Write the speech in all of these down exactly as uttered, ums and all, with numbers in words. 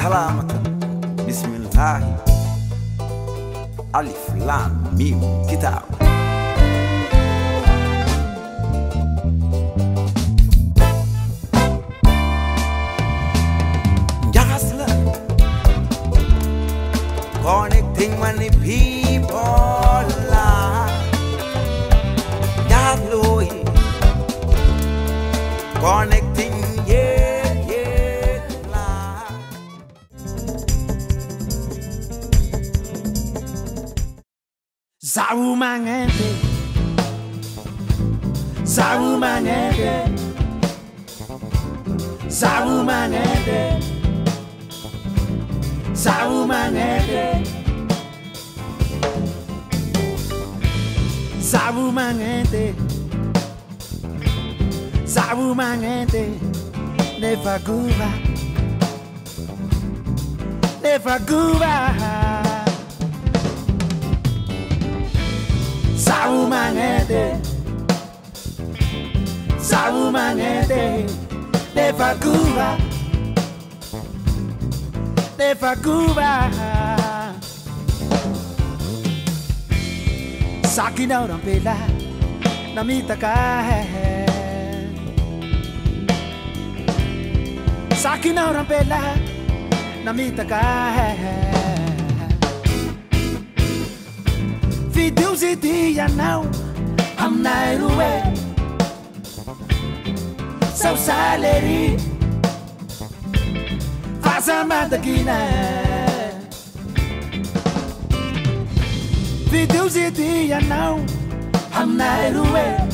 سلامة. بسم الله ألف لام ميم كتاب. جاهز لا connecting many people لا جاهز لوي connecting Zarumangete, Zarumangete, Zarumangete, Zarumangete, Zarumangete, Zarumangete, Never Guba, Never Guba. Zarumangete, Zarumangete, Never Cuba, Never Cuba. Saki na urampela, namita kahe. Saki na urampela, namita kahe. Deus e dia não I'm not aware So salary Faz a madaquina Vi Deus e dia não I'm not aware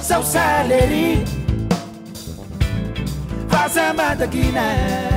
So salary Faz a madaquina